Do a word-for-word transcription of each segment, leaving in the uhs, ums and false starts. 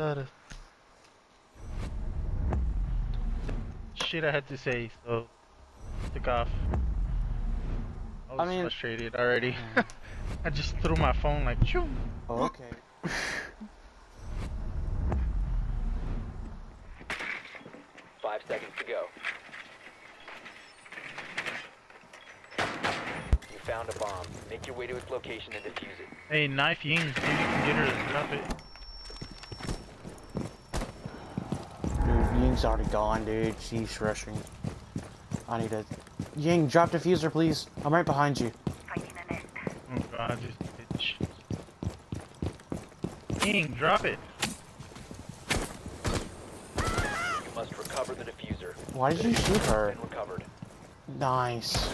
of shit I had to say, so took off. I was I mean, frustrated already. I just threw my phone like, shoo. Oh, okay. Five seconds to go. You found a bomb. Make your way to its location and defuse it. Hey, knife Ying, see if you can get her to drop it. Dude, Ying's already gone, dude. She's rushing. I need to... Ying, drop diffuser, please. I'm right behind you. Oh god, just bitch. Ying, drop it. You must recover the diffuser. Why did you shoot her? Recovered. Nice.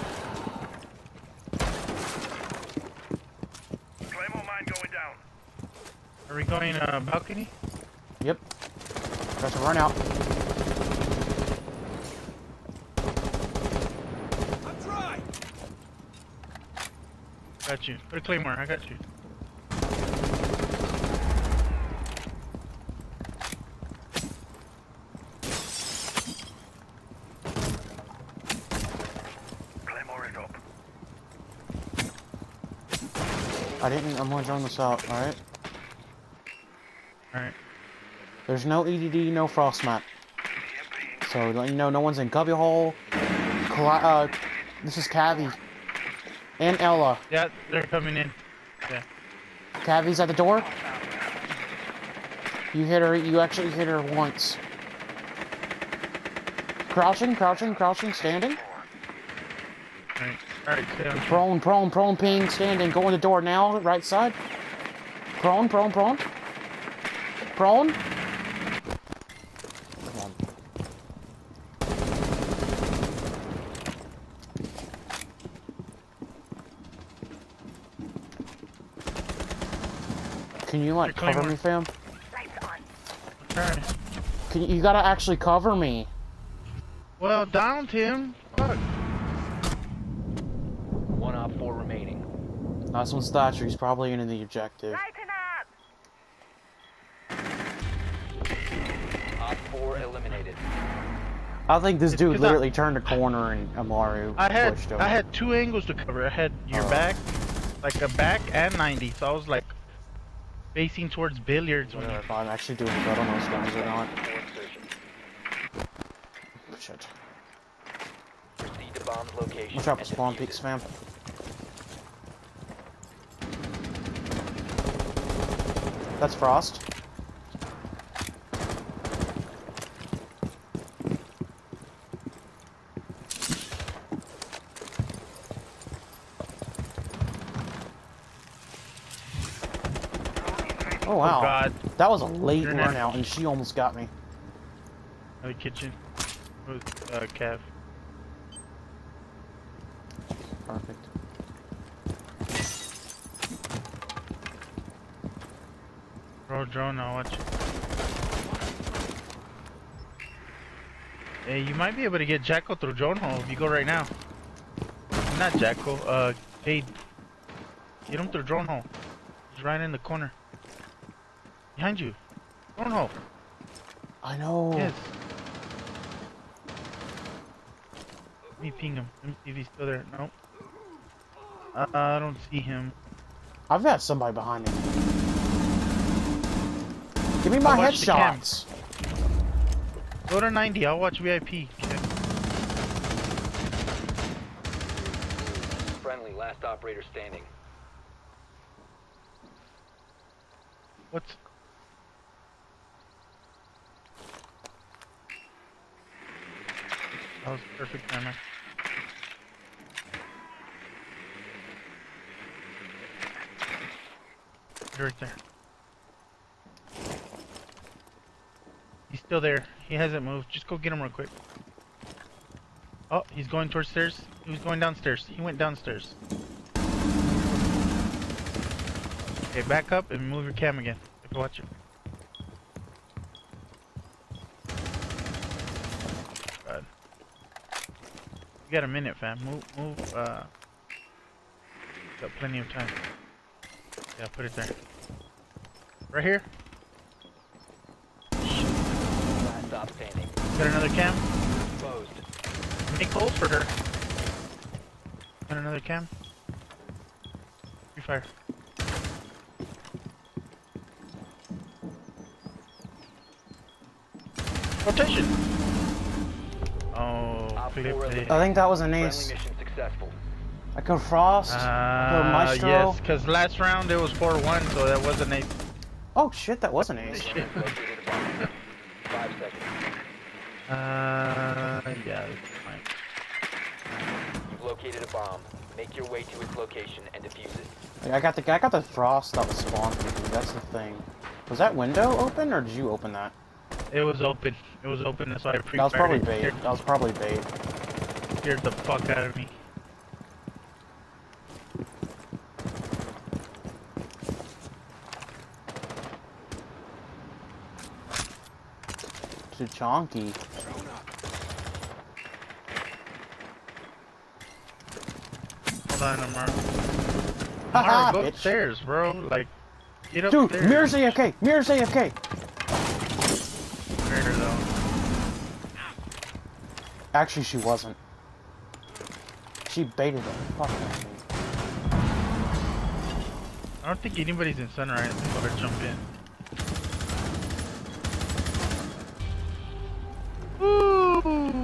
Claymore mine going down. Are we going uh, balcony? Yep. Got to run out. Got you. Put a Claymore, I got you. Claymore is up. I didn't, I'm gonna drone this out, alright? Alright. There's no E D D, no Frost map. So, let you know, no one's in Cubbyhole. Uh, this is Cavi. And Ella. Yeah, they're coming in. Yeah. Cavi's at the door. You hit her. You actually hit her once. Crouching, crouching, crouching, standing. All right. All right. Prone, prone, prone, ping, standing. Go in the door now. Right side. Prone, prone, prone. Prone. Can you like cover me, fam? Right. Can you, you gotta actually cover me? Well, downed him. Fuck. One op four remaining. Last one's Thatcher. He's probably in the objective. Lighten up. Op four eliminated. I think this dude literally I, turned a corner and Amaru I had pushed over. I had two angles to cover. I had your oh. back, like a back and ninety. So I was like. Facing towards billiards. I don't know if I'm actually doing good on those guns or not. Shit. Watch out for spawn peaks, fam. That's Frost. Oh wow, oh, God. That was a late Internet. Run out and she almost got me. The kitchen with uh, Cav. Perfect. Bro, drone, I'll watch. Hey, you might be able to get Jacko through drone hole if you go right now. Not Jacko, uh, Jade. Get him through drone hole. He's right in the corner. Behind you. Drone hole. I know. Yes. Let me ping him. Let me see if he's still there. No. Uh, I don't see him. I've got somebody behind me. Give me my headshots. Go to ninety. I'll watch V I P. Okay. Friendly, last operator standing. What's... That was perfect timing. Right there. He's still there. He hasn't moved. Just go get him real quick. Oh, he's going towards stairs. He was going downstairs. He went downstairs. Okay, back up and move your cam again. Watch it. You got a minute, fam. Move, move, uh... Got plenty of time. Yeah, put it there. Right here? stop standing. Got another cam. Closed. Make holes for her. Got another cam. You fire. Rotation. Oh, I think that was an ace. I killed Frost. Uh, I killed Maestro. Yes, because last round it was four one, so that was an ace. Oh shit, that was an ace. Five seconds. Uh, yeah, fine. You've located a bomb. Make your way to its location and defuse it. I got the I got the Frost that was spawned. That's the thing. Was that window open or did you open that? It was open. It was open. That's why I pre-fired. That was probably bait. Scared. That was probably bait. Scared the fuck out of me. Too chonky. Hold on, Amaru. Amaru, go bitch. Upstairs, bro. Like, get up. Dude, upstairs. Mirror's A F K. Mirror's A F K. Actually, she wasn't. She baited the fuck out of me. I don't think anybody's in sunrise. I better jump in. Ooh,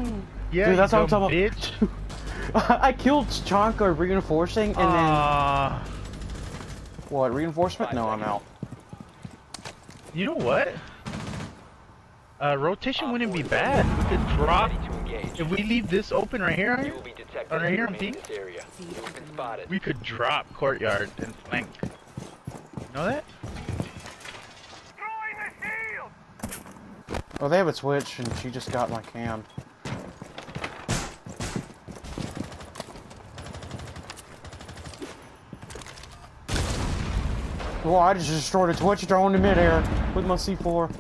yeah, dude, that's how I'm talking about. I killed Chanka reinforcing and uh, then. What, reinforcement? No, seconds. I'm out. You know what? Uh, rotation uh, wouldn't be bad. We could drop. If we leave this open right here, right, right here on team, we could drop courtyard and flank. You know that? Oh, they have a Twitch, and she just got my cam. Well, I just destroyed a Twitch drone in midair with my C four.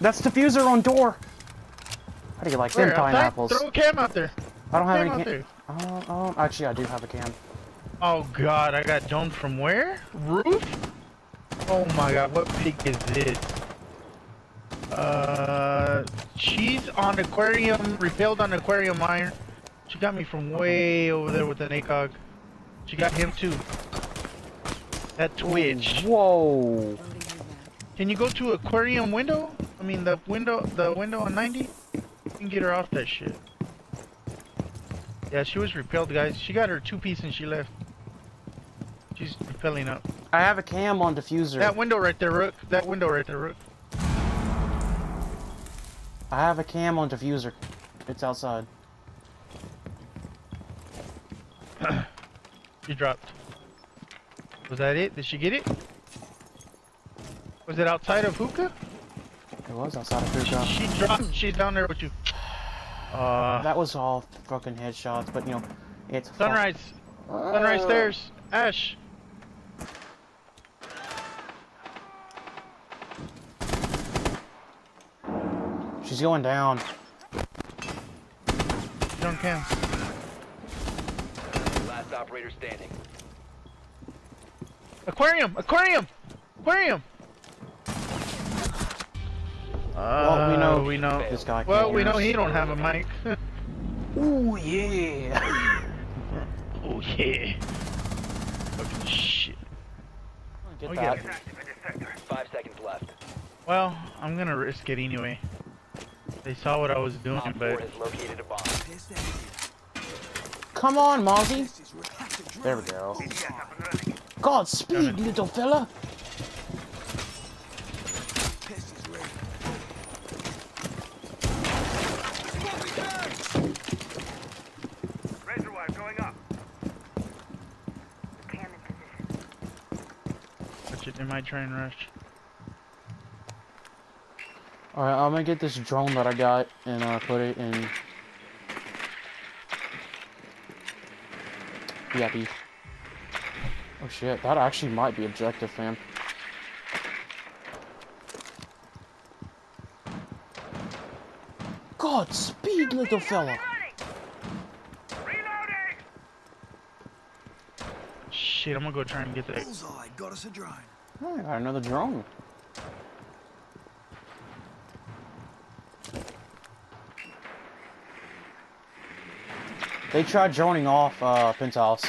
That's diffuser on door. How do you like Where, them pineapples? Throw a cam out there. I don't have cam any cam. Oh, oh, actually, I do have a cam. Oh god, I got domed from where? Roof? Oh my god, what pig is this? Uh, she's on aquarium, repelled on aquarium iron. She got me from way over there with an ACOG. She got him too. That Twitch. Whoa. Can you go to aquarium window? I mean the window, the window on ninety? You can get her off that shit. Yeah, she was repelled, guys. She got her two-piece and she left. She's repelling up. I have a cam on diffuser. That window right there, Rook. That window right there, Rook. I have a cam on diffuser. It's outside. She dropped. Was that it? Did she get it? Was it outside of hookah? It was outside of hookah. She, she dropped. She's down there with you. Uh, that was all fucking headshots, but you know, it's sunrise. Uh, sunrise stairs. Ash. She's going down. Don't count. Last operator standing. Aquarium. Aquarium. Aquarium. Well, we know, uh, we know this guy. Well, we know he don't have a mic. Ooh, yeah. Oh, yeah. Fucking shit. Get oh, that. Yeah. Five seconds left. Well, I'm gonna risk it anyway. They saw what I was doing, Mom but... Has located a bomb. Come on, Mozzie. There we go. God, speed, little fella. They might try and rush. Alright, I'm gonna get this drone that I got and uh, put it in. Yappy. Oh shit, that actually might be objective, fam. God, speed, little fella. Reloading. Shit, I'm gonna go try and get that. Bullseye got us a drone. Oh, I got another drone. They tried droning off uh, Penthouse.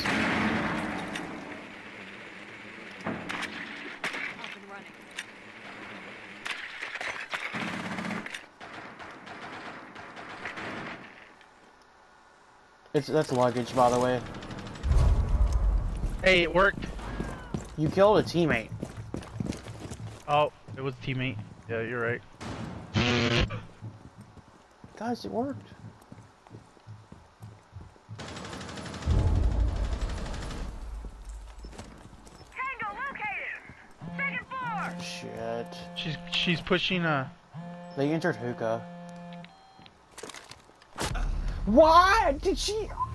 It's that's luggage, by the way. Hey, it worked. You killed a teammate. Oh, it was a teammate. Yeah, you're right. Guys, it worked. She's she's pushing a. They entered hookah. Why did she?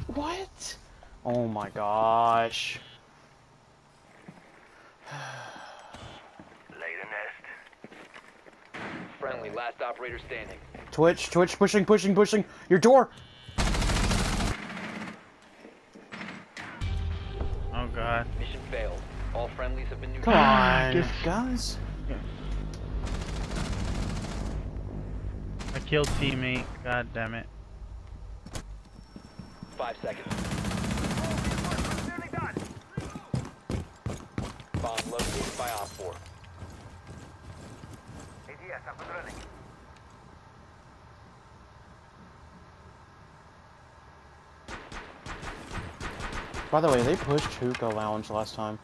What? Oh my gosh. Lay the nest. Friendly, last operator standing. Twitch, Twitch, pushing, pushing, pushing. Your door. Oh God. Mission failed. All friendlies have been neutralized. Come on, guys. Kill teammate, god damn it. Five seconds. Bomb located by op four. A D S up and running. By the way, they pushed Hookah Lounge last time.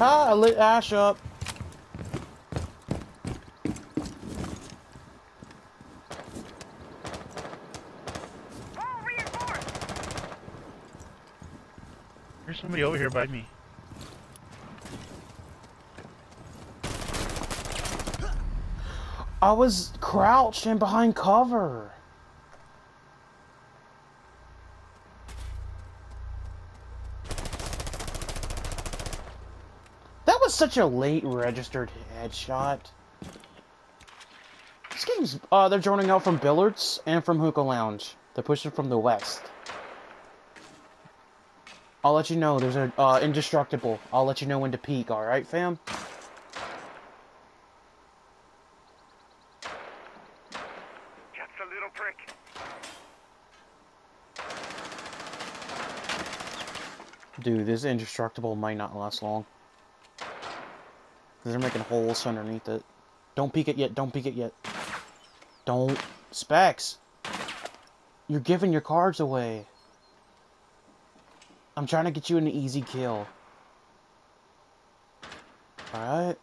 Ah, I lit Ash up. There's somebody over here by me. I was crouched and behind cover. Such a late registered headshot. This game's uh they're joining out from Billards and from Hookah Lounge. They're pushing from the west. I'll let you know there's a uh indestructible. I'll let you know when to peek, alright fam? That's a little prick. Dude, this indestructible might not last long. They're making holes underneath it. Don't peek it yet. Don't peek it yet. Don't. Specs. You're giving your cards away. I'm trying to get you an easy kill. Alright.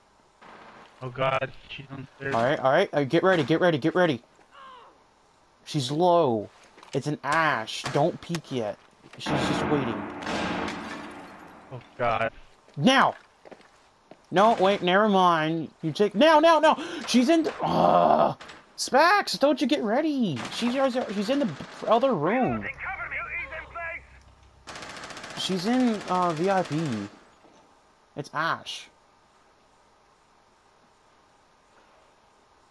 Oh god. She's on the stairs. Alright, alright. All right, get ready. Get ready. Get ready. She's low. It's an Ash. Don't peek yet. She's just waiting. Oh god. Now! No, wait, never mind. You take now, now, now. She's in. Uh, Spax, don't you get ready? She's she's in the other room. She's in uh, V I P. It's Ash.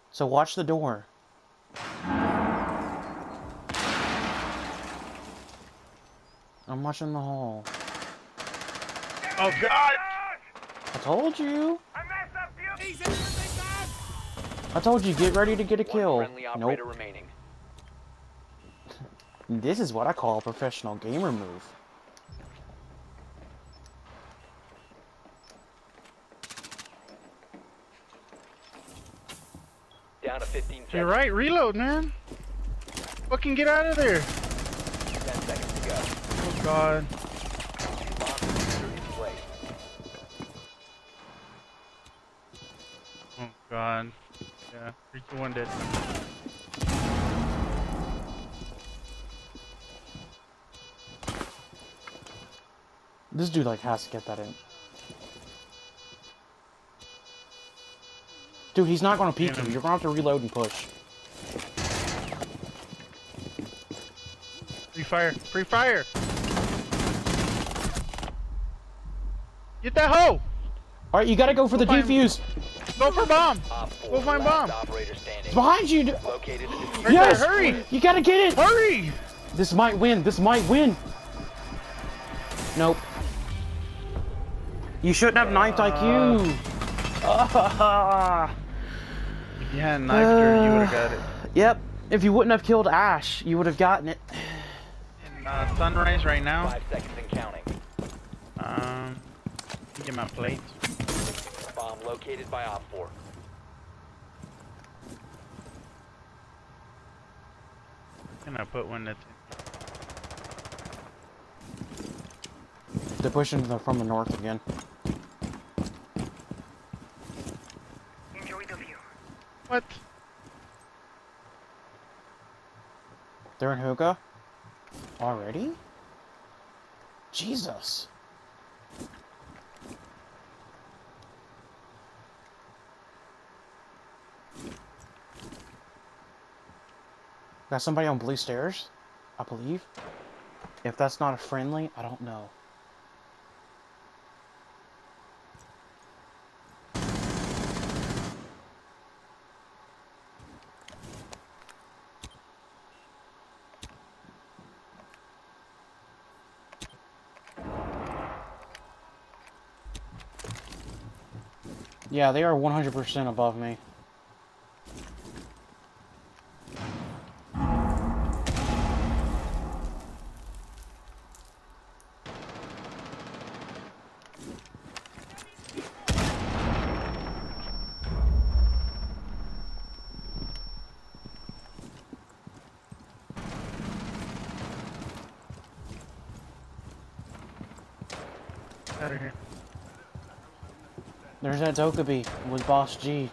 So watch the door. I'm watching the hall. Oh God. I told you. I messed up you. I told you, get ready to get a kill. Nope. This is what I call a professional gamer move. Down to fifteen seconds. You're right, reload, man. Fucking get out of there. ten seconds to go. Oh God. God. Yeah, three to one dead. This dude like has to get that in. Dude, he's not gonna peek you. You're gonna have to reload and push. Free fire! Free fire! Get that hoe! Alright, you gotta go for go the defuse. Go for bomb. Go find bomb. It's behind you. Yes! There, hurry! You gotta get it! Hurry! This might win. This might win. Nope. You shouldn't have ninth uh, I Q. Uh, yeah, knifed her. Uh, you would have got it. Yep. If you wouldn't have killed Ash, you would have gotten it. In, uh, sunrise right now. Five seconds and counting. Um, get my plate. Bomb located by Op four. Can I put one that? They're pushing the, from the north again. Enjoy the view. What? They're in hookah? Already? Jesus. Got somebody on blue stairs, I believe. If that's not a friendly, I don't know. Yeah, they are one hundred percent above me. Out of here. There's that Dokubi with Boss G.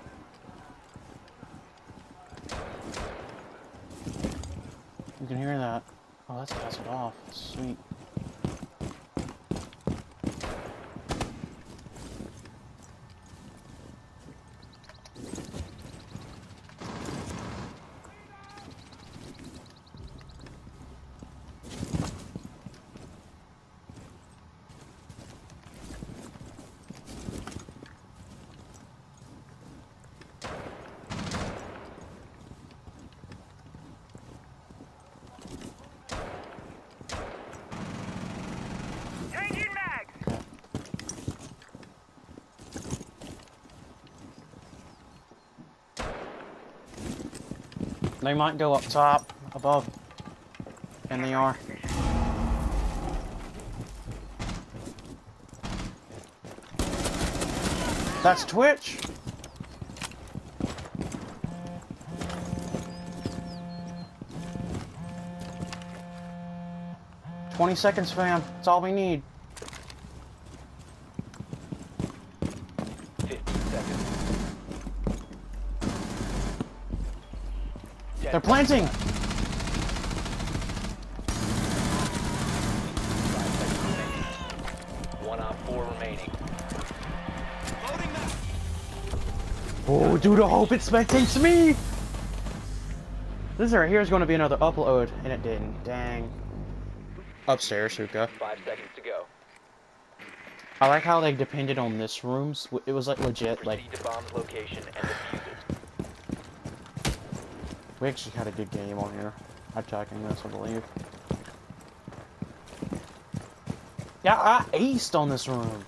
You can hear that. Oh, that's passed it off. Sweet. They might go up top, above, and they are. That's Twitch. twenty seconds, fam. That's all we need. They're planting! One on four remaining. Oh, dude, I hope it spectates me! This right here is going to be another upload, and it didn't. Dang. Upstairs, hookah. Five seconds to go. I like how they depended on this room. It was like legit, like. We actually had a good game on here, attacking this, I believe. Yeah, I aced on this room.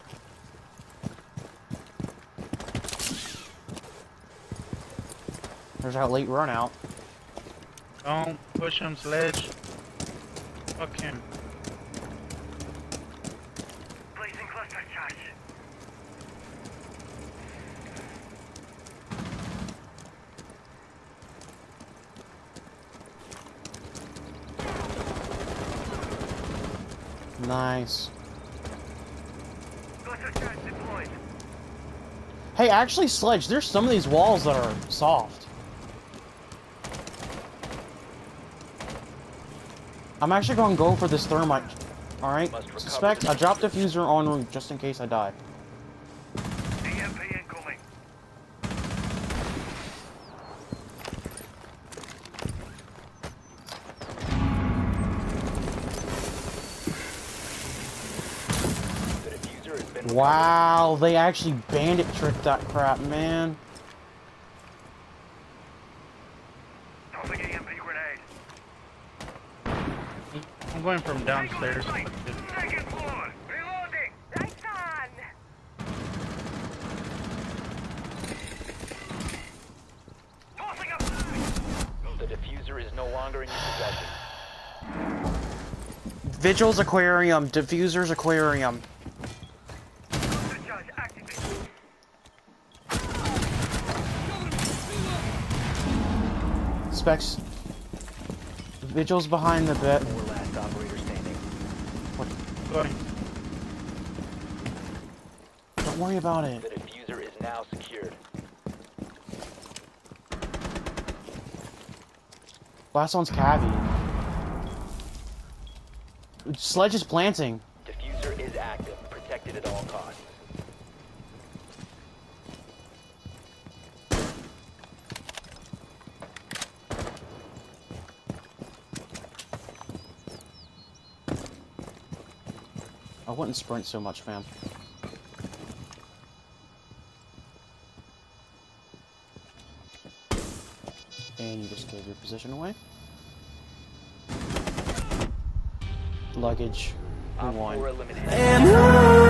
There's that late run out. Don't push him, Sledge. Fuck him. Blazing cluster charge. Nice. Hey, actually, Sledge, there's some of these walls that are soft. I'm actually going to go for this thermite. Alright, suspect. I dropped a diffuser en route just in case I die. been wow, recovered. They actually bandit tricked that crap, man. Tossing E M P grenade. I'm going from downstairs. Second floor. Reloading. Lights on. Tossing up. The diffuser is no longer in your possession. Vigil's aquarium, diffuser's aquarium. Specs. Vigil's behind the bed. Last operator standing. What? Don't worry about it. The diffuser is now secured. Last one's Cavi. Sledge is planting. Diffuser is active, protected at all costs. I wouldn't sprint so much, fam. And you just gave your position away. Luggage. Rewind.